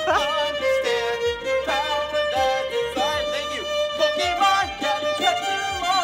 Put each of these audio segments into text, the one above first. understand the power that is inside. Thank you. Pokemon can catch them all.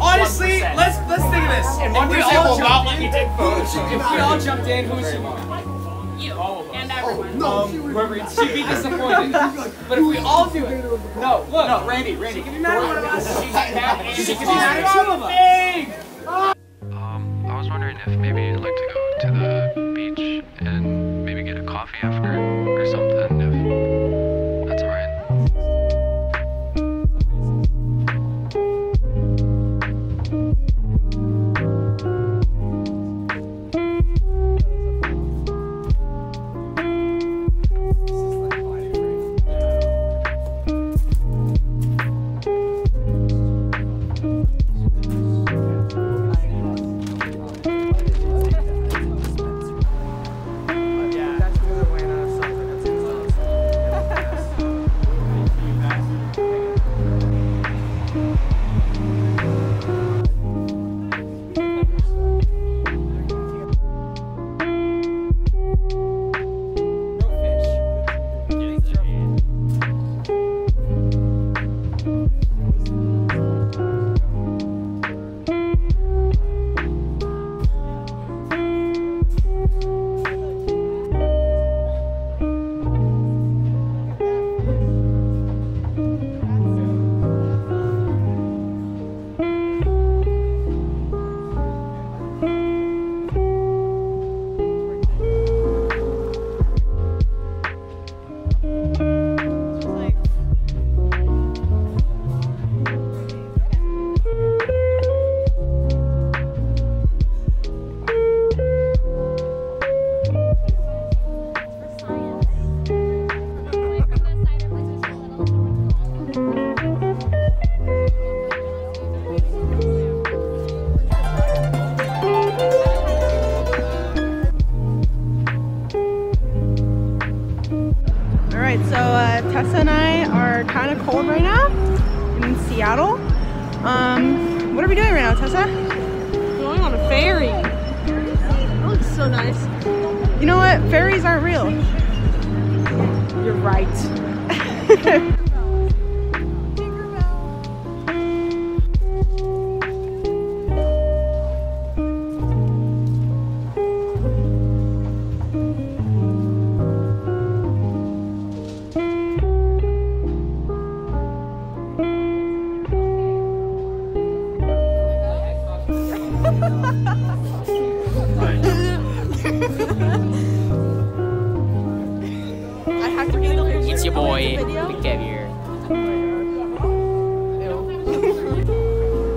Honestly, let's think of this. If we all jumped in, who's she want? You. All of us. And everyone. Oh, no, she'd be disappointed. But if we all do it, no, look, no, Randy. She can be mad at one of us. She can be mad at all of us. I was wondering if maybe you'd like to go to the beach and maybe get a coffee after or something. If that's alright. Tessa and I are kind of cold right now in Seattle. What are we doing right now, Tessa? We're going on a ferry. That looks so nice. You know what? Ferries aren't real. You're right. It's your boy, Big Kev here.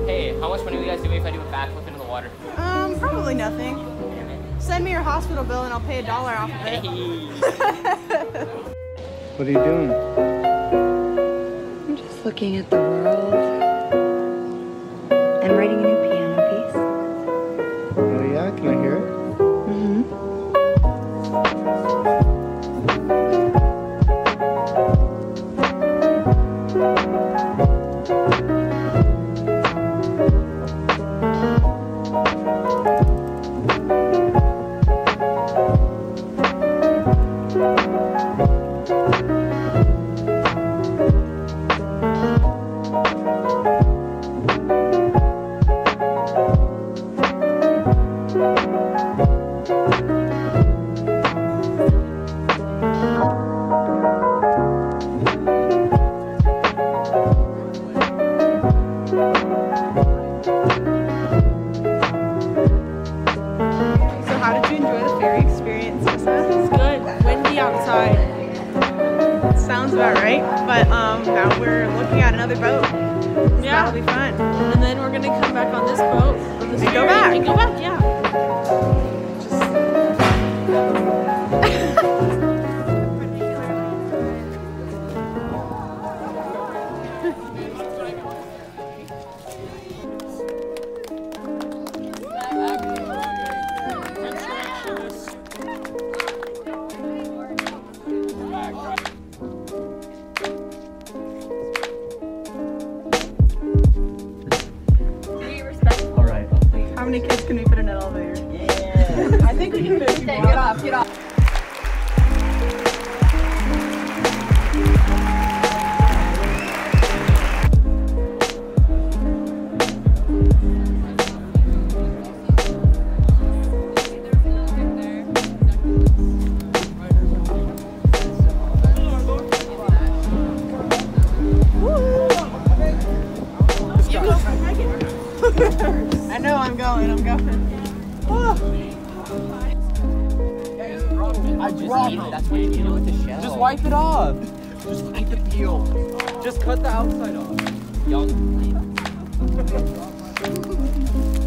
Hey, how much money will you guys do if I do a backflip into the water? Probably nothing. Send me your hospital bill and I'll pay $1 off of it. What are you doing? I'm just looking at the world. I'm writing a new piano piece. Oh yeah, can I hear it? But now we're looking at another boat. So yeah, that'll be fun. And then we're gonna come back on this boat and go back. And go back, yeah. How many kids can we fit in an elevator? Yeah. I think we can fit people. Get off, get off. I know I'm going. Oh. I dropped it. That's what you do with the shell. Just wipe it off. Just eat the peel. Just cut the outside off. Y'all.